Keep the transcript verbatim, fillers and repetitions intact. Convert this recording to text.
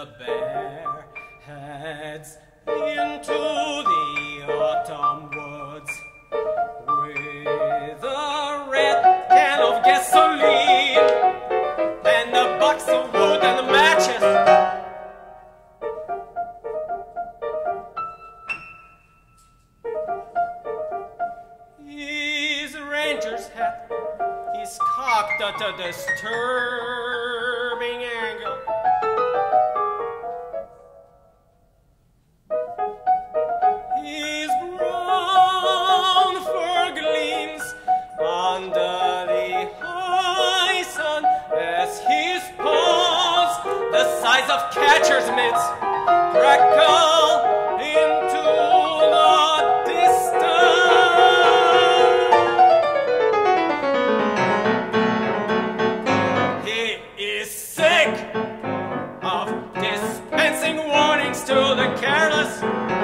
the bear heads into the autumn woods with a red can of gasoline and a box of wood and matches. His ranger's hat is cocked at a disturbing angle. His brown fur gleams under the high sun as his paws, the size of catcher's mitts, crackle into the distance. Sick of dispensing warnings to the careless.